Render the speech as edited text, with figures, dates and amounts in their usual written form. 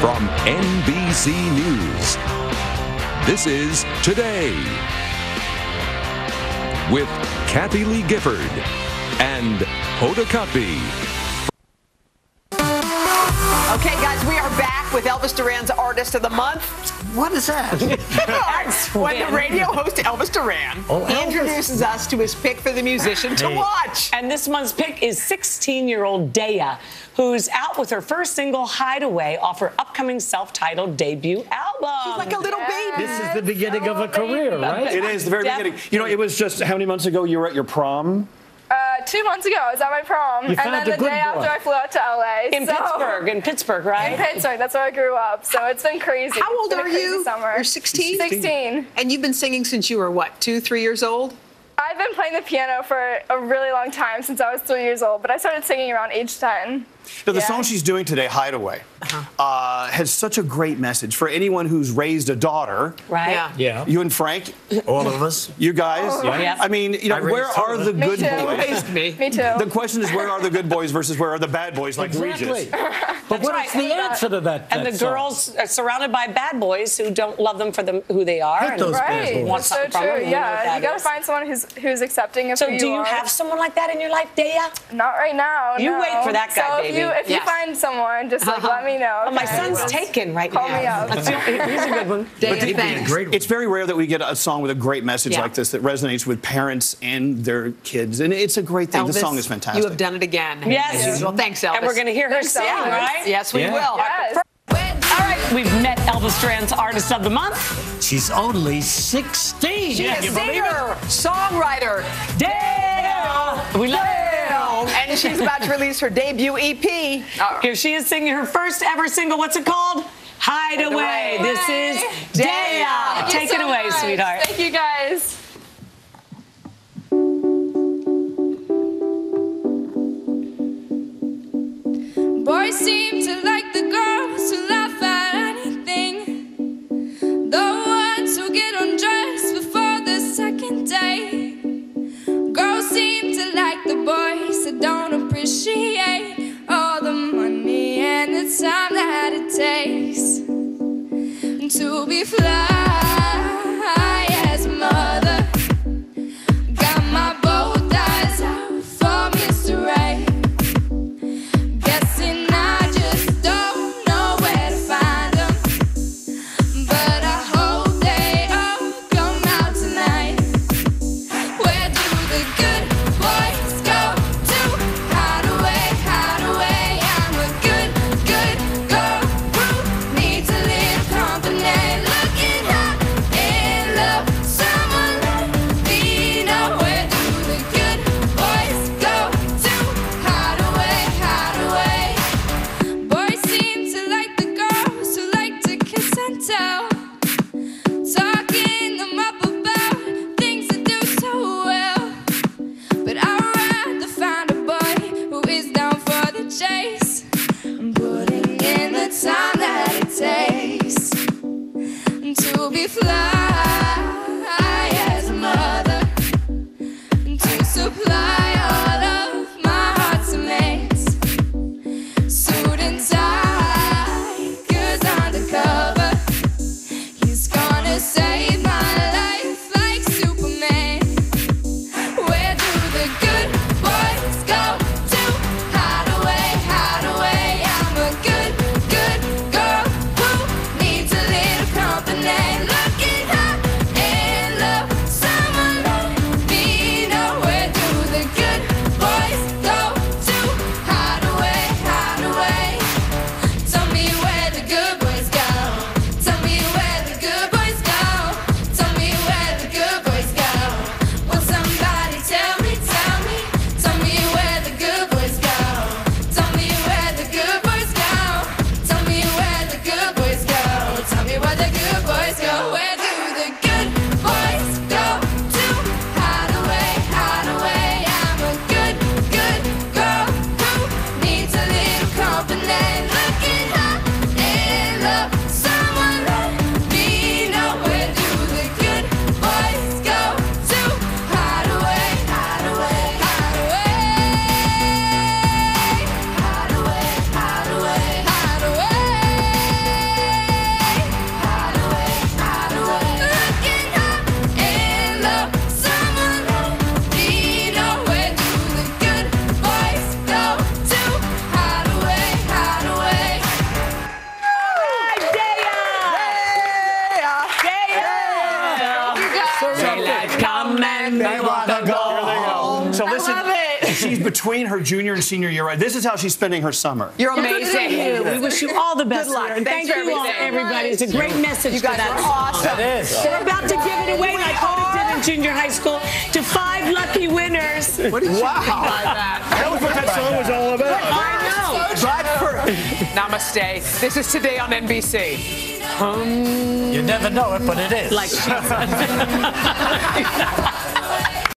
From NBC News, this is Today with Kathie Lee Gifford and Hoda Kotb. Okay, guys, we are back with Elvis Duran's Artist of the Month. What is that? That's when the radio host Elvis Duran introduces us to his pick for the musician to watch. And this month's pick is 16-year-old Daya, who's out with her first single, Hide Away, off her upcoming self-titled debut album. She's like a little baby. This is the beginning of a career, right? It is the very beginning. You know, it was just how many months ago you were at your prom? 2 months ago, I was at my prom, and then the day after I flew out to LA. In Pittsburgh, right? In Pittsburgh, that's where I grew up, so it's been crazy. How old are you? You're 16? 16. And you've been singing since you were, what, 2, 3 years old? I've been playing the piano for a really long time, since I was 3 years old, but I started singing around age 10. Now, the song she's doing today, Hide Away, has such a great message for anyone who's raised a daughter. Right. Yeah. You and Frank. All of us. You guys. Yeah. I mean, you know, where are the good boys? Me too. The question is, where are the good boys versus where are the bad boys like Regis? But what's the answer to that? And the girls are surrounded by bad boys who don't love them for who they are. Right. That's so true. Yeah. You gotta find someone who's accepting of who you are. So do you have someone like that in your life, Daya? Not right now. You wait for that guy, baby. If you find someone, just like let me know. Okay? My son's taken right now. Call me up. He's a good one. It's very rare that we get a song with a great message like this that resonates with parents and their kids, and it's a great thing. Elvis, the song is fantastic. You have done it again. Yes. As usual. Thanks, Elvis. And we're going to hear her sing, right? Yes, we will. Yes. All right, we've met Elvis Duran's Artist of the Month. She's only 16. She's a singer, songwriter. Daya. We love her. And she's about to release her debut EP. Here she is singing her first ever single. What's it called? Hide Away. This is Daya. Take it away, sweetheart. Thank you, guys. Boys seem to like the girls who laugh at anything. The ones who get undressed before the second day. Girls seem to like the boys that don't appreciate all the money and the time that it takes to be fly as a mother. Got my bow ties out for Mr. Ray. Guessing I just don't know where to find them, but I hope they all come out tonight. Where do the good boys go to? Hide away, I'm a good girl who needs to live company. Looking hot in love, someone let me know. Where do the good boys go to? Hide away. Boys seem to like the girls who like to kiss and tell. Talking them up about things they do so well. But I'd rather find a boy who is down for the chase. I'm putting in the time that it takes to be fly as a mother, to supply all of my heart's mates. Suit and tie, 'cause undercover, he's gonna save my life like Superman. Where do the good boys go to? Hide away, I'm a good girl who needs a little company. Looking she's between her junior and senior year, right? This is how she's spending her summer. You're amazing. You. We wish you all the best. Good luck. And thank you all, everybody. It's a great message. You guys are awesome. That is. We're about to give it away like Hoda did in junior high school to 5 lucky winners. What did you think by that? That was what that song was all about. I know. Namaste. This is Today on NBC. You never know it, but it is. Like she said.